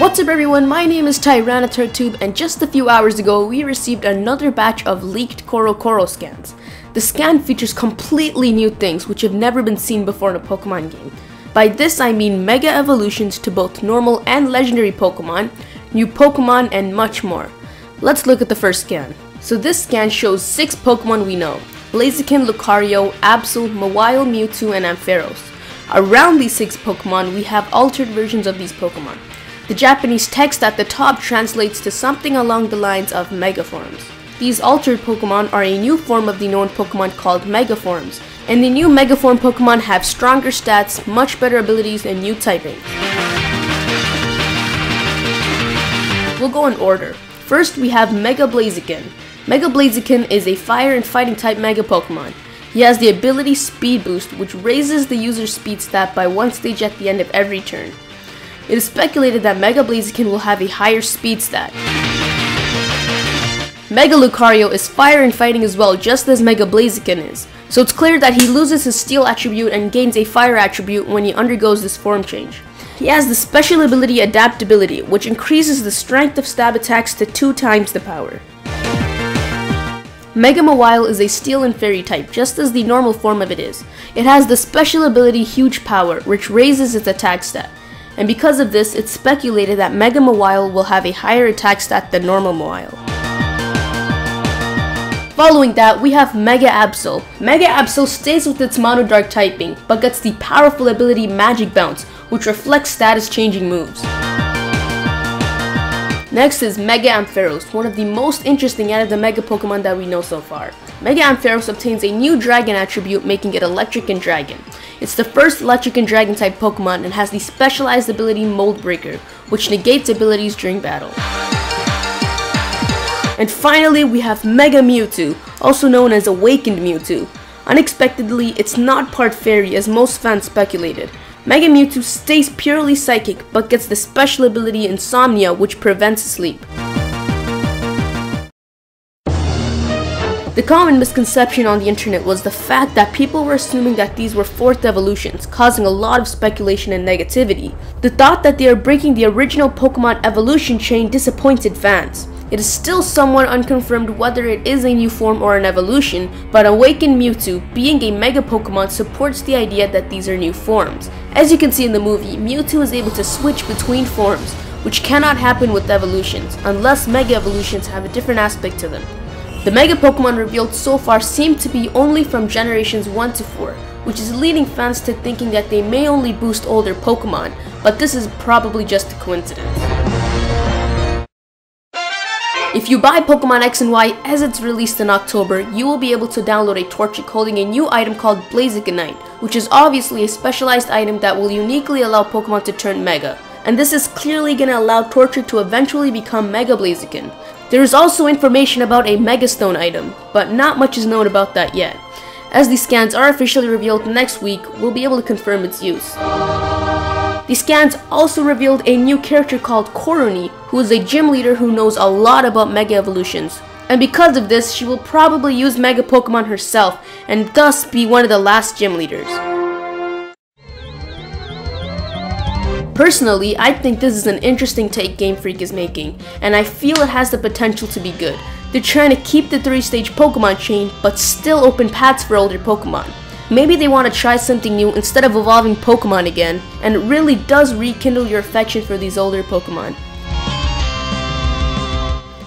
What's up everyone, my name is TyranitarTube and just a few hours ago we received another batch of leaked CoroCoro scans. The scan features completely new things which have never been seen before in a Pokemon game. By this I mean mega evolutions to both normal and legendary Pokemon, new Pokemon and much more. Let's look at the first scan. So this scan shows 6 Pokemon we know: Blaziken, Lucario, Absol, Mawile, Mewtwo and Ampharos. Around these 6 Pokemon we have altered versions of these Pokemon. The Japanese text at the top translates to something along the lines of Megaforms. These altered Pokemon are a new form of the known Pokemon called Megaforms, and the new Megaform Pokemon have stronger stats, much better abilities, and new typing. We'll go in order. First we have Mega Blaziken. Mega Blaziken is a fire and fighting type Mega Pokemon. He has the ability Speed Boost, which raises the user's speed stat by 1 stage at the end of every turn. It is speculated that Mega Blaziken will have a higher speed stat. Mega Lucario is fire and fighting as well, just as Mega Blaziken is, so it's clear that he loses his steel attribute and gains a fire attribute when he undergoes this form change. He has the special ability Adaptability, which increases the strength of stab attacks to 2 times the power. Mega Mawile is a steel and fairy type, just as the normal form of it is. It has the special ability Huge Power, which raises its attack stat. And because of this, it's speculated that Mega Mawile will have a higher attack stat than normal Mawile. Following that, we have Mega Absol. Mega Absol stays with its Mono Dark typing, but gets the powerful ability Magic Bounce, which reflects status changing moves. Next is Mega Ampharos, one of the most interesting out of the Mega Pokemon that we know so far. Mega Ampharos obtains a new Dragon attribute, making it Electric and Dragon. It's the first Electric and Dragon type Pokemon and has the specialized ability Mold Breaker, which negates abilities during battle. And finally we have Mega Mewtwo, also known as Awakened Mewtwo. Unexpectedly, it's not part fairy as most fans speculated. Mega Mewtwo stays purely psychic, but gets the special ability Insomnia, which prevents sleep. The common misconception on the internet was the fact that people were assuming that these were 4th evolutions, causing a lot of speculation and negativity. The thought that they are breaking the original Pokemon evolution chain disappointed fans. It is still somewhat unconfirmed whether it is a new form or an evolution, but Awakened Mewtwo, being a Mega Pokemon, supports the idea that these are new forms. As you can see in the movie, Mewtwo is able to switch between forms, which cannot happen with evolutions, unless Mega Evolutions have a different aspect to them. The Mega Pokemon revealed so far seem to be only from generations 1 to 4, which is leading fans to thinking that they may only boost older Pokemon, but this is probably just a coincidence. If you buy Pokemon X and Y as it's released in October, you will be able to download a Torchic holding a new item called Blazikenite, which is obviously a specialized item that will uniquely allow Pokemon to turn Mega. And this is clearly gonna allow Torchic to eventually become Mega Blaziken. There is also information about a Mega Stone item, but not much is known about that yet. As these scans are officially revealed next week, we'll be able to confirm its use. The scans also revealed a new character called Koruni, who is a gym leader who knows a lot about Mega Evolutions. And because of this, she will probably use Mega Pokemon herself, and thus be one of the last gym leaders. Personally, I think this is an interesting take Game Freak is making, and I feel it has the potential to be good. They're trying to keep the 3-stage Pokemon chain, but still open paths for older Pokemon. Maybe they want to try something new instead of evolving Pokemon again, and it really does rekindle your affection for these older Pokemon.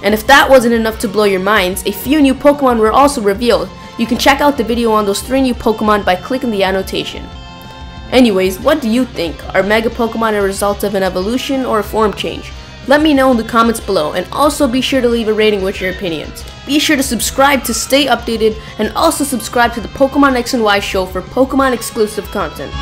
And if that wasn't enough to blow your minds, a few new Pokemon were also revealed. You can check out the video on those 3 new Pokemon by clicking the annotation. Anyways, what do you think? Are Mega Pokemon a result of an evolution or a form change? Let me know in the comments below, and also be sure to leave a rating with your opinions. Be sure to subscribe to stay updated, and also subscribe to the Pokemon X and Y show for Pokemon exclusive content.